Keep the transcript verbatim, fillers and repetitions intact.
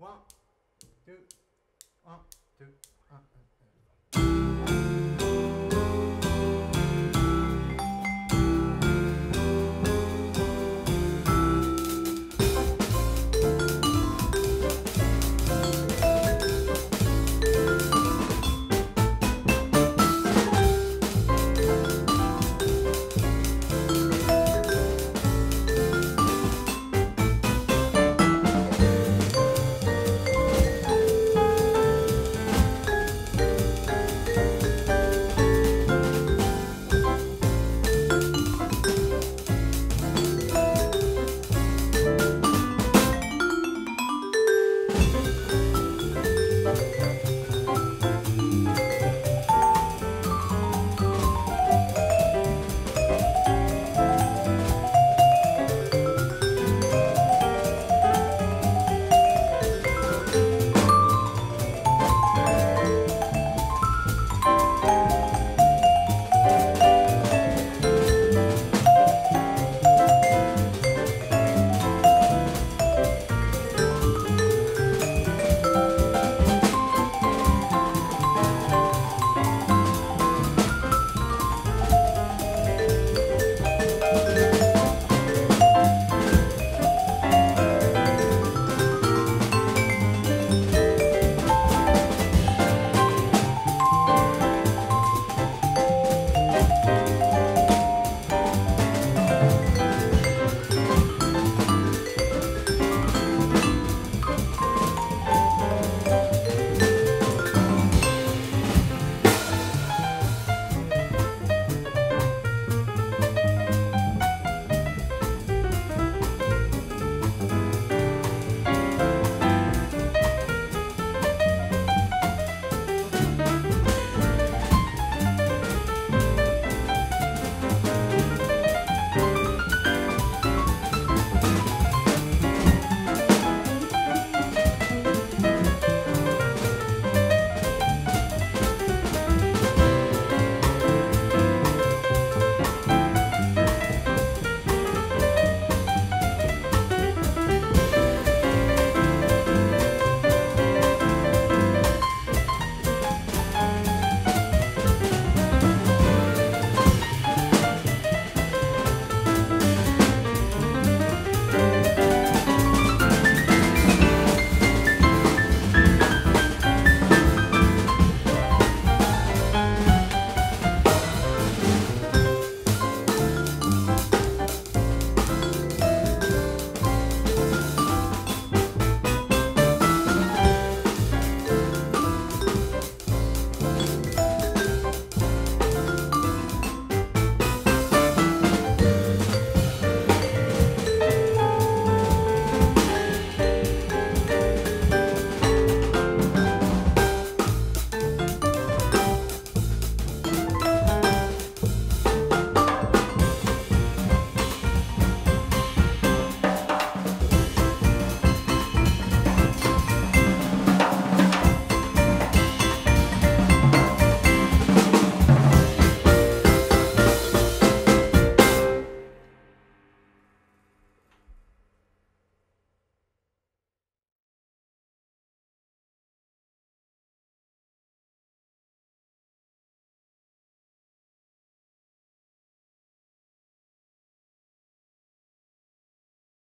one, two, one, two, one, two.